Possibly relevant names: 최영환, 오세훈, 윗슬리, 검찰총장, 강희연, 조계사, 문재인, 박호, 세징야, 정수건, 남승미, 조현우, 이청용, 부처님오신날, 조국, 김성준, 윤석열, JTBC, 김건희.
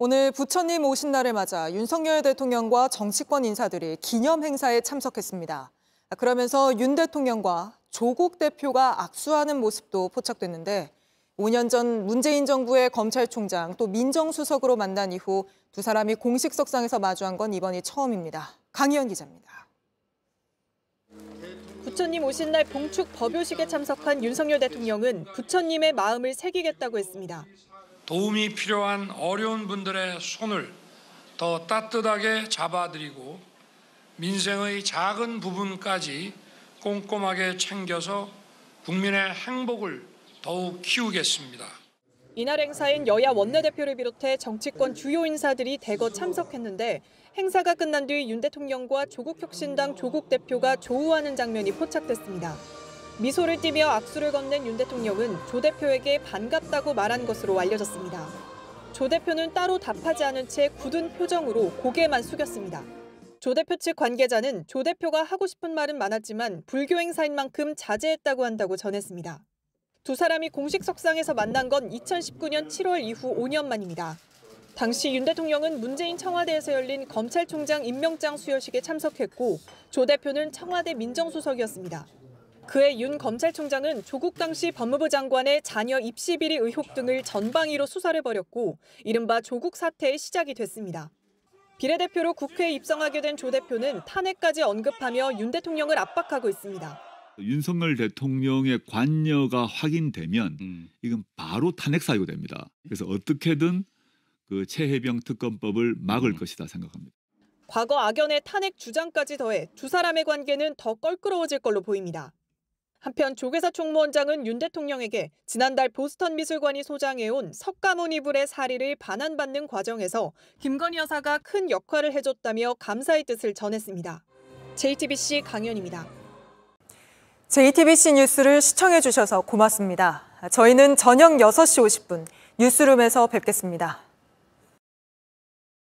오늘 부처님 오신 날을 맞아 윤석열 대통령과 정치권 인사들이 기념 행사에 참석했습니다. 그러면서 윤 대통령과 조국 대표가 악수하는 모습도 포착됐는데 5년 전 문재인 정부의 검찰총장 또 민정수석으로 만난 이후 두 사람이 공식 석상에서 마주한 건 이번이 처음입니다. 강희연 기자입니다. 부처님 오신 날 봉축 법요식에 참석한 윤석열 대통령은 부처님의 마음을 새기겠다고 했습니다. 도움이 필요한 어려운 분들의 손을 더 따뜻하게 잡아드리고 민생의 작은 부분까지 꼼꼼하게 챙겨서 국민의 행복을 더욱 키우겠습니다. 이날 행사엔 여야 원내대표를 비롯해 정치권 주요 인사들이 대거 참석했는데 행사가 끝난 뒤 윤 대통령과 조국혁신당 조국 대표가 조우하는 장면이 포착됐습니다. 미소를 띠며 악수를 건넨 윤 대통령은 조 대표에게 반갑다고 말한 것으로 알려졌습니다. 조 대표는 따로 답하지 않은 채 굳은 표정으로 고개만 숙였습니다. 조 대표 측 관계자는 조 대표가 하고 싶은 말은 많았지만 불교 행사인 만큼 자제했다고 한다고 전했습니다. 두 사람이 공식 석상에서 만난 건 2019년 7월 이후 5년 만입니다. 당시 윤 대통령은 문재인 청와대에서 열린 검찰총장 임명장 수여식에 참석했고 조 대표는 청와대 민정수석이었습니다. 그해 윤 검찰총장은 조국 당시 법무부 장관의 자녀 입시 비리 의혹 등을 전방위로 수사를 벌였고 이른바 조국 사태의 시작이 됐습니다. 비례대표로 국회에 입성하게 된 조 대표는 탄핵까지 언급하며 윤 대통령을 압박하고 있습니다. 윤석열 대통령의 관여가 확인되면 이건 바로 탄핵 사유가 됩니다. 그래서 어떻게든 그 최혜병 특검법을 막을 것이다 생각합니다. 과거 악연의 탄핵 주장까지 더해 두 사람의 관계는 더 껄끄러워질 걸로 보입니다. 한편 조계사 총무원장은 윤 대통령에게 지난달 보스턴 미술관이 소장해온 석가모니불의 사리를 반환받는 과정에서 김건희 여사가 큰 역할을 해줬다며 감사의 뜻을 전했습니다. JTBC 강연입니다. JTBC 뉴스를 시청해 주셔서 고맙습니다. 저희는 저녁 6시 50분 뉴스룸에서 뵙겠습니다.